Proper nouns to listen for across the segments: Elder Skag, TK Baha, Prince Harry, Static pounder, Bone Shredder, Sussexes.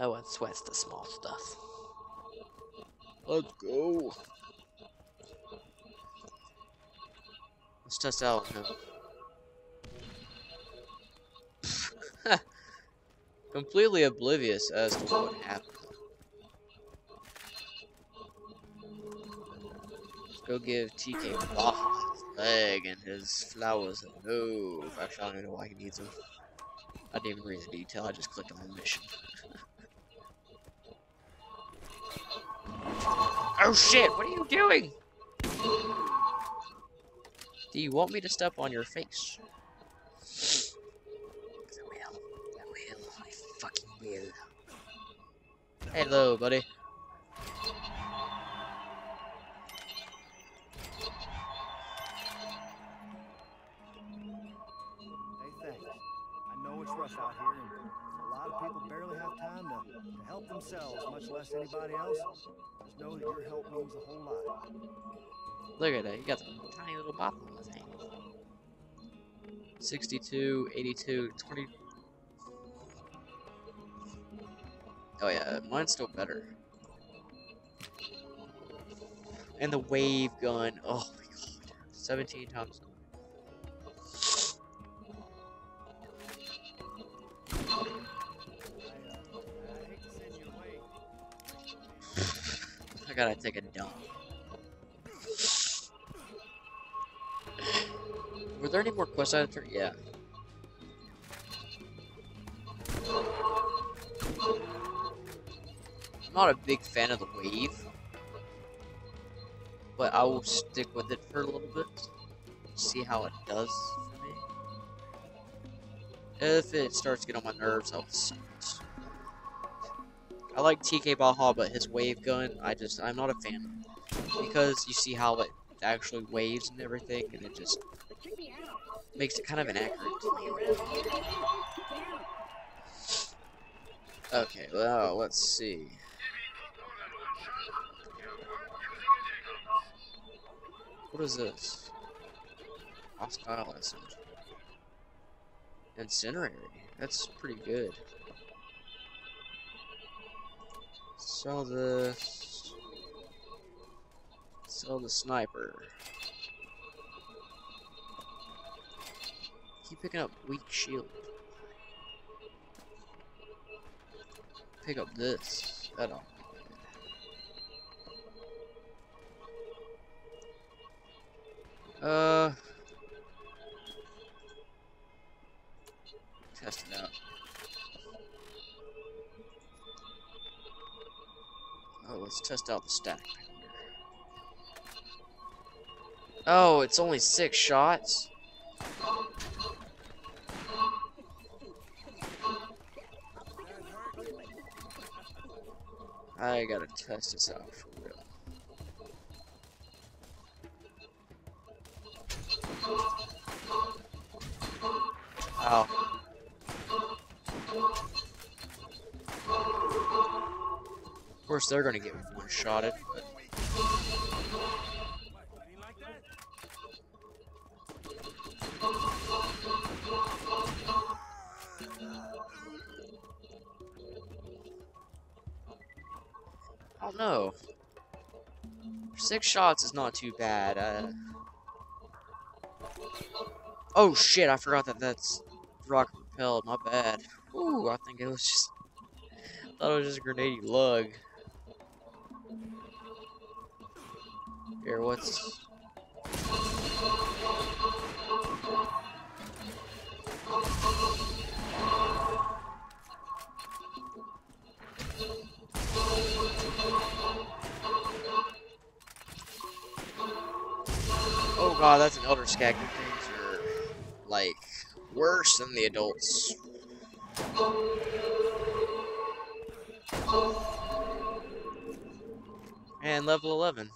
No one sweats the small stuff. Let's go. Let's test out him. Completely oblivious as to what happened. Let's go give TK Baha his leg and his flowers a move. Actually, I don't even know why he needs them. I didn't even read the detail, I just clicked on the mission. Oh shit, what are you doing? Do you want me to step on your face? I fucking will. Hello, buddy. Out here, and a lot of people barely have time to help themselves, much less anybody else. Just know that your help means a whole lot. Look at that, you got the tiny little bottle in his hand. 62, 82, 20. Oh, yeah, mine's still better. And the wave gun, oh my god, 17 times. I gotta take a dump. Were there any more quests out there? Yeah. I'm not a big fan of the wave, but I will stick with it for a little bit. See how it does for me. If it starts to get on my nerves, I'll see. I like TK Baha, but his wave gun, I'm not a fan. Because you see how it actually waves and everything, and it just makes it kind of inaccurate. Okay, well, let's see. What is this? Hostile essence. Incinerary. That's pretty good. Sell the sniper. Keep picking up weak shield. Pick up this. That all. Test it out. Oh, let's test out the static pounder. Oh, it's only 6 shots? I gotta test this out for real. Ow. Of course, they're gonna get one-shotted. But... I don't know. 6 shots is not too bad. Oh shit! I forgot that that's rocket propelled. My bad. Ooh, I thought it was just a grenade lug. Here, what's... Oh god, that's an Elder Skag. Things are, like, worse than the adults. And level 11.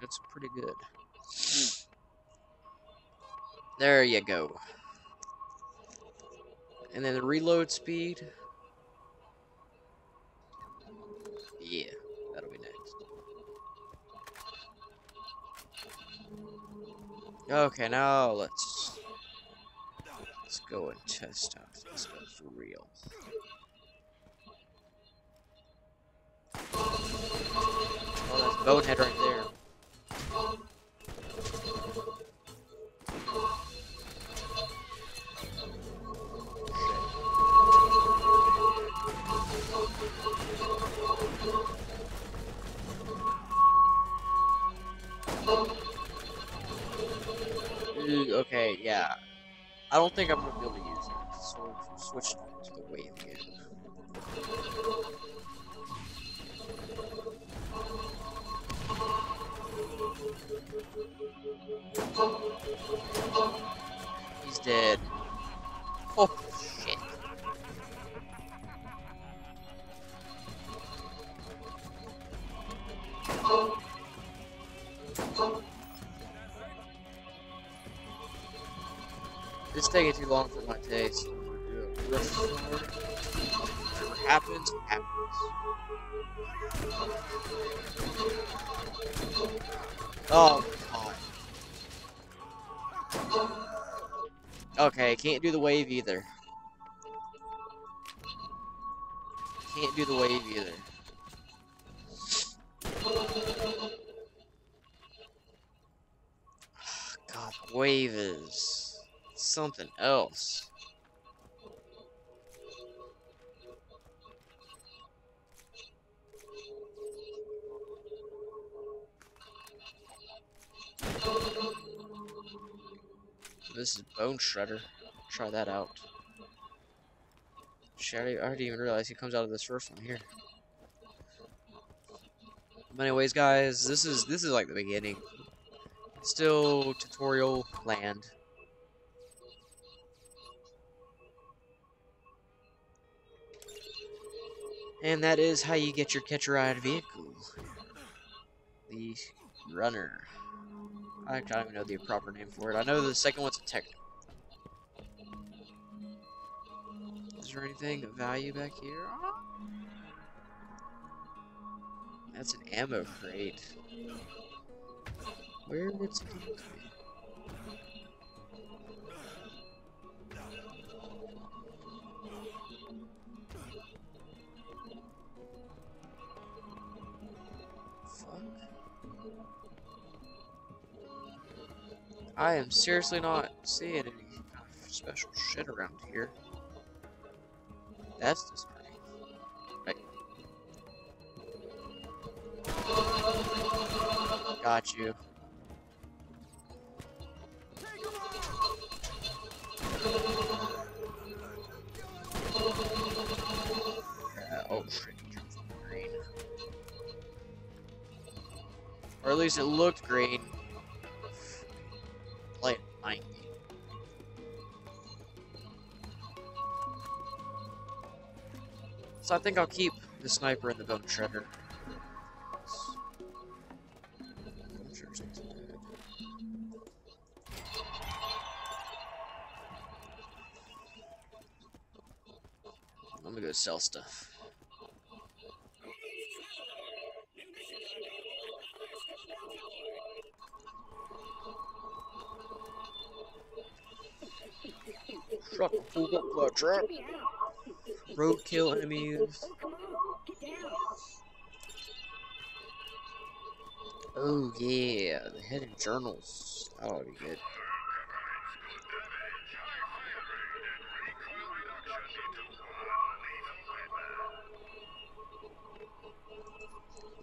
That's pretty good. There you go. And then the reload speed. Yeah, that'll be next. Okay, now let's go and test out this for real. bonehead right there. Okay, yeah. I don't think I'm gonna be able to use it. So switch to the wave again. He's dead. Oh shit. It's taking too long for my taste. Whatever happens, happens. Oh god. Okay, can't do the wave either. Can't do the wave either. God, wave is something else. This is Bone Shredder. Try that out. Shredder, I didn't even realize he comes out of this roof from here. But anyways, guys, this is like the beginning. Still tutorial land. And that is how you get your catcher-eyed vehicle. The runner. I don't even know the proper name for it. I know the second one's a techno. Is there anything of value back here? That's an ammo crate. Where would it be? I am seriously not seeing any special shit around here. That's disappointing. Right. Got you. Oh shit. Green. Or at least it looked green. So I think I'll keep the sniper and the Bone Shredder. I'm gonna go sell stuff. Shut the fuck up, my trap. Roadkill enemies. Oh yeah, the hidden journals. That ought to be good.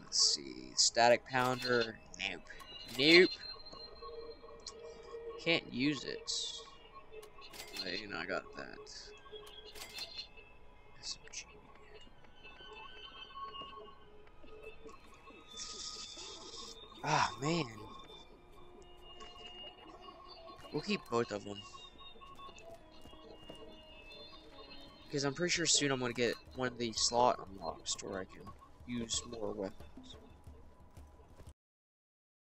Let's see, static pounder. Nope. Nope. Can't use it. But, you know, I got that. Ah, man. We'll keep both of them. Because I'm pretty sure soon I'm going to get one of these slot unlocks to where I can use more weapons.